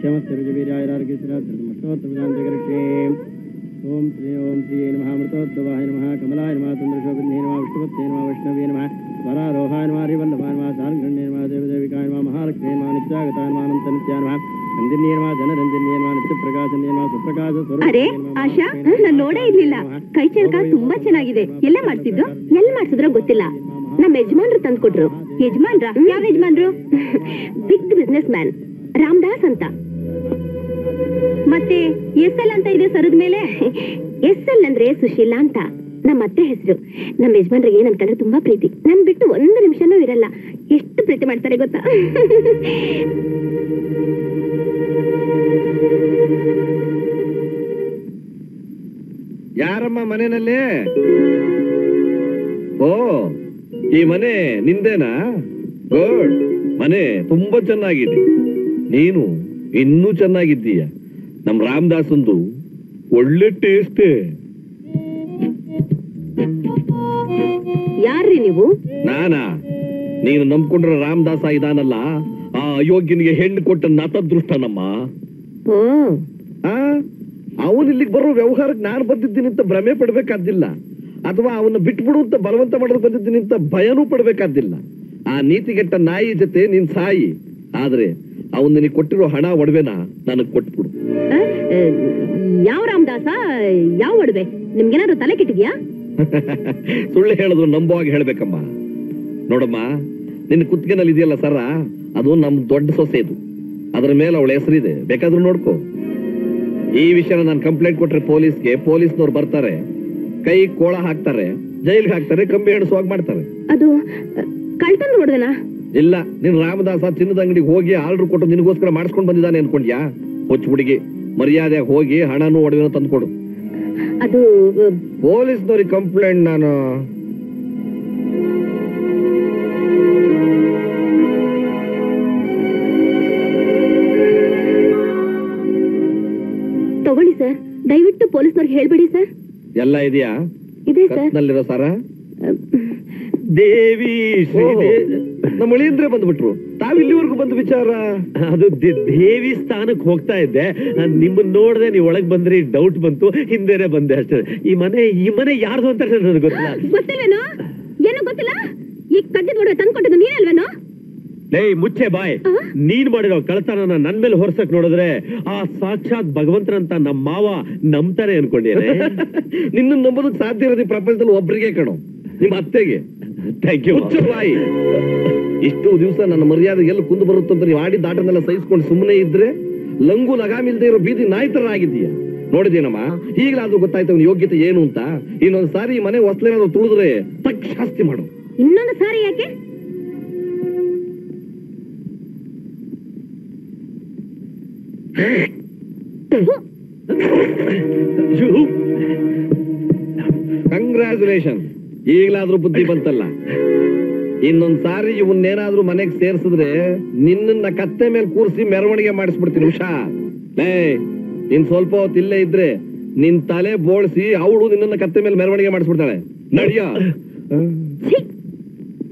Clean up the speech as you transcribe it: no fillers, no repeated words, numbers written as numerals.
ओम श्री महामृतोद्भवाय नमः कमलाय नमः चंद्रशोभिने नमः विष्णुपत्ये नमः वैष्णवे नमः वरारोहाय नमः हरिवल्लभाय नमः सारंगण्ये नमः देवदेविकाय नमः महालक्ष्म्ये नमः नित्यागताय नमः अनन्तनित्याय नमः नंदिन्ये नमः जनरञ्जन्ये नमः नित्यप्रकाशन्ये नमः सुप्रकाश स्वरूपिणे नमः। आशा ನಾನು ನೋಡೇ ಇರಲಿಲ್ಲ, ಕೈ ಚಳಕ ತುಂಬಾ ಚೆನ್ನಾಗಿದೆ. ಎಲ್ಲೆ ಮಾಡ್ತಿದ್ರು, ಎಲ್ಲಿ ಮಾಡ್ತಿದ್ರು ಗೊತ್ತಿಲ್ಲ. ನಮ್ಮ ಯಜಮಾನರು ತಂದುಕೊಟ್ರು. ಯಜಮಾನರ ಯಾವ ಯಜಮಾನರು? ಬಿಗ್ ಬಿಸಿನೆಸ್ ಮ್ಯಾನ್ ರಾಮದಾಸ್ ಅಂತ. ಮತ್ತೆ ಎಸ್ ಎಲ್ ಅಂತ ಇದೆ ಸರದ ಮೇಲೆ. ಎಸ್ ಎಲ್ ಅಂದ್ರೆ ಸುಶೀಲಾ ಅಂತ ನಮ್ಮ ಅತ್ತೆ ಹೆಸರು. ನಮ್ಮ ಯಜಮಾನ್ರಿಗೆ ಏನ್ ಅಂತಂದ್ರೆ ತುಂಬಾ ಪ್ರೀತಿ. ನನ್ ಬಿಟ್ಟು ಒಂದು ನಿಮಿಷನೂ ಇರಲ್ಲ. ಎಷ್ಟು ಪ್ರೀತಿ ಮಾಡ್ತಾರೆ ಗೊತ್ತಾ? ಯಾರಮ್ಮ ಮನೆಯಲ್ಲಿ? ಓ, ಈ ಮನೆ ನಿಂದೇನಾ? ಗುಡ್, ಮನೆ ತುಂಬಾ ಚೆನ್ನಾಗಿದೆ. ನೀನು ಇನ್ನೂ ಚೆನ್ನಾಗಿದ್ದೀಯ. ನಮ್ ರಾಮದಾಸ್ ಒಂದು ಒಳ್ಳೆ ಟೇಸ್ಟ್. ಯಾರ್ರಿ ನೀವು? ನಾನಾ, ನೀನು ನಂಬ್ಕೊಂಡ್ರೆ ರಾಮದಾಸ ಇದಾನಲ್ಲ, ಆ ಅಯೋಗ್ಯನಿಗೆ ಹೆಣ್ಣು ಕೊಟ್ಟ ನತದೃಷ್ಟನಮ್ಮ. ಅವನು ಇಲ್ಲಿಗೆ ಬರೋ ವ್ಯವಹಾರಕ್ಕೆ ನಾನು ಬಂದಿದ್ದೀನಿ ಅಂತ ಭ್ರಮೆ ಪಡ್ಬೇಕಾದ್ದಿಲ್ಲ, ಅಥವಾ ಅವನ್ನ ಬಿಟ್ಬಿಡು ಅಂತ ಬಲವಂತ ಮಾಡೋದು ಬಂದಿದ್ದೀನಿ ಅಂತ ಭಯನೂ ಪಡ್ಬೇಕಾದ್ದಿಲ್ಲ. ಆ ನೀತಿಗೆಟ್ಟ ನಾಯಿ ಜೊತೆ ನೀನ್ ಸಾಯಿ. ಆದ್ರೆ ಅವನು ನಿನಗೆ ಕೊಟ್ಟಿರೋ ಹಣ ಒಡವೆನ ನನಗೆ ಕೊಟ್ಬಿಡು. ಯಾವ ರಾಮದಾಸ, ಯಾವ ಒಡವೆ? ನಿಮ್ಗೇನಾದ್ರು ತಲೆ ಕೆಟ್ಟಿದ್ಯಾ? ಸುಳ್ಳು ಹೇಳಿದ್ರು ನಂಬುವಾಗ ಹೇಳ್ಬೇಕಮ್ಮ. ನೋಡಮ್ಮ, ನಿನ್ನ ಕುತ್ತಿಗೆನಲ್ಲಿ ಇದೆಯಲ್ಲ ಸರ, ಅದು ನಮ್ ದೊಡ್ಡ ಸೊಸೆ. ಇದು ಅದ್ರ ಮೇಲೆ ಅವಳ ಹೆಸರಿದೆ, ಬೇಕಾದ್ರೂ ನೋಡ್ಕೊ. ಈ ವಿಷಯನ ನಾನು ಕಂಪ್ಲೇಂಟ್ ಕೊಟ್ರೆ ಪೊಲೀಸ್ಗೆ, ಪೊಲೀಸ್ನವ್ರು ಬರ್ತಾರೆ, ಕೈ ಕೋಳ ಹಾಕ್ತಾರೆ, ಜೈಲ್ಗೆ ಹಾಕ್ತಾರೆ, ಕಂಬಿ ಹೆಣಸುವಾಗ ಮಾಡ್ತಾರೆ. ಅದು ಕಳ್ತನ ಒಡವೆನಾ? ಇಲ್ಲ, ನಿನ್ ರಾಮದಾಸ ಚಿನ್ನದ ಅಂಗಡಿಗೆ ಹೋಗಿ ಆರ್ಡರ್ ಕೊಟ್ಟು ನಿನಗೋಸ್ಕರ ಮಾಡಿಸ್ಕೊಂಡು ಬಂದಿದ್ದಾನೆ ಅನ್ಕೊಂಡ್ಯಾ? ಹೊಚ್ಚ ಹುಡುಗಿ, ಮರ್ಯಾದೆ ಹೋಗಿ ಹಣನೂ ಒಡವೆನೂ ತಂದ್ಕೊಡು. ಅದು ಪೊಲೀಸ್ನವ್ರಿಗೆ ಕಂಪ್ಲೇಂಟ್ ನಾನು. ತಗೊಳ್ಳಿ ಸರ್, ದಯವಿಟ್ಟು ಪೊಲೀಸ್ನವ್ರಿಗೆ ಹೇಳ್ಬೇಡಿ ಸರ್. ಎಲ್ಲ ಇದೆಯಾ? ಇದೆ ಸರ್. ದೇವಿ ನಮ್ಮಳಿಯಂದ್ರೆ ಬಂದ್ಬಿಟ್ರು. ತಾವಿಲ್ಲಿವರೆಗೂ ಬಂದ ವಿಚಾರ ಅದು ದೇವಿ ಸ್ಥಾನಕ್ಕೆ ಹೋಗ್ತಾ ಇದ್ದೆ. ನಿಮ್ಮನ್ನ ನೋಡ್ದೆ, ನೀವು ಒಳಗ್ ಬಂದ್ರಿ, ಡೌಟ್ ಬಂತು, ಹಿಂದೆನೆ ಬಂದೆ ಅಷ್ಟೇ. ಈ ಮನೆ ಯಾರ್ದು ಅಂತ ನನಗೆ ಗೊತ್ತಿಲ್ಲ. ಗೊತ್ತಿಲ್ವೇನೋ? ಏನು ಗೊತ್ತಿಲ್ಲ? ಈ ಕದ್ದಿದ್ ಒಡವೆ ತಂದ್ಕೊಟ್ಟಿದ್ದು ನೀನಲ್ವೇನೋ? ಲೇ ಮುಚ್ಚೆ ಬಾಯ್. ನೀನ್ ಮಾಡಿರೋ ಕಳ್ತನನ ನನ್ ಮೇಲೆ ಹೊರಸಕ್ ನೋಡಿದ್ರೆ ಆ ಸಾಕ್ಷಾತ್ ಭಗವಂತನಂತ ನಮ್ಮ ಮಾವ ನಂಬ್ತಾರೆ ಅನ್ಕೊಂಡಿದ್ರೆ. ನಿನ್ನ ನಂಬೋದಕ್ಕೆ ಸಾಧ್ಯ ಇರೋದು ಈ ಪ್ರಪಂಚದಲ್ಲಿ ಒಬ್ರಿಗೆ ಕಣೋ, ನಿಮ್ಮ ಅತ್ತೆಗೆ. ಇಷ್ಟು ದಿವಸ ನನ್ನ ಮರ್ಯಾದೆ ಎಲ್ಲ ಕುಂದು ಬರುತ್ತಂತ ನೀವು ಆಡಿ ದಾಟನೆಲ್ಲ ಸಹಿಸ್ಕೊಂಡು ಸುಮ್ಮನೆ ಇದ್ರೆ ಲಂಗು ಲಗಾಮಿಲ್ದೇ ಇರೋ ಬೀದಿ ನಾಯಿತರ ಆಗಿದೀಯ. ನೋಡಿದೇನಮ್ಮ, ಈಗಲಾದ್ರೂ ಗೊತ್ತಾಯ್ತು ಅವನ ಯೋಗ್ಯತೆ ಏನು ಅಂತ. ಇನ್ನೊಂದ್ ಸಾರಿ ಮನೆ ಹೊಸಲೇನಾದ್ರು ತುಳಿದ್ರೆ ತಕ್ಕ ಶಾಸ್ತಿ ಮಾಡು. ಇನ್ನೊಂದು ಸಾರಿ ಯಾಕೆ? ಕಂಗ್ರಾಚುಲೇಷನ್, ಈಗಲಾದ್ರೂ ಬುದ್ಧಿ ಬಂತಲ್ಲ. ಇನ್ನೊಂದ್ಸಾರಿ ಇವನ್ನೇನಾದ್ರೂ ಮನೆಗೆ ಸೇರ್ಸಿದ್ರೆ ನಿನ್ನ ಕತ್ತೆ ಮೇಲೆ ಕೂರಿಸಿ ಮೆರವಣಿಗೆ ಮಾಡಿಸ್ಬಿಡ್ತೀನಿ. ಹುಷಾರ್. ಇನ್ ಸ್ವಲ್ಪ ಹೊತ್ತು ಇಲ್ಲೇ ಇದ್ರೆ ನಿನ್ ತಲೆ ಬೋಳ್ಸಿ ಅವಳು ನಿನ್ನ ಕತ್ತೆ ಮೇಲೆ ಮೆರವಣಿಗೆ ಮಾಡಿಸ್ಬಿಡ್ತಾಳೆ. ನಡಿಯ.